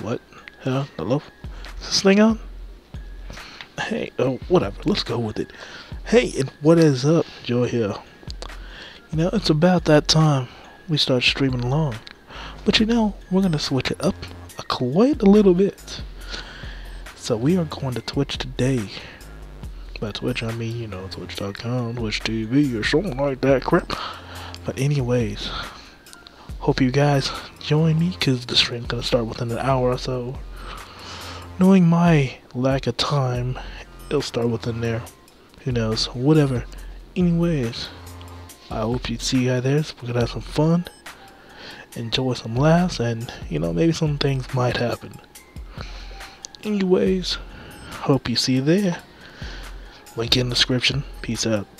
What? Huh? Hello? Is this thing on? Hey, whatever. Let's go with it. Hey, and what is up? Joy here. You know, it's about that time we start streaming along. But you know, we're going to switch it up quite a little bit. So we are going to Twitch today. By Twitch, I mean, you know, Twitch.com, Twitch TV, or something like that crap. But anyways, hope you guys join me, because the stream's going to start within an hour or so. Knowing my lack of time, it'll start within there. Who knows? Whatever. Anyways, I hope you see you guys there. So we're going to have some fun, enjoy some laughs, and, you know, maybe some things might happen. Anyways, hope you see you there. Link in the description. Peace out.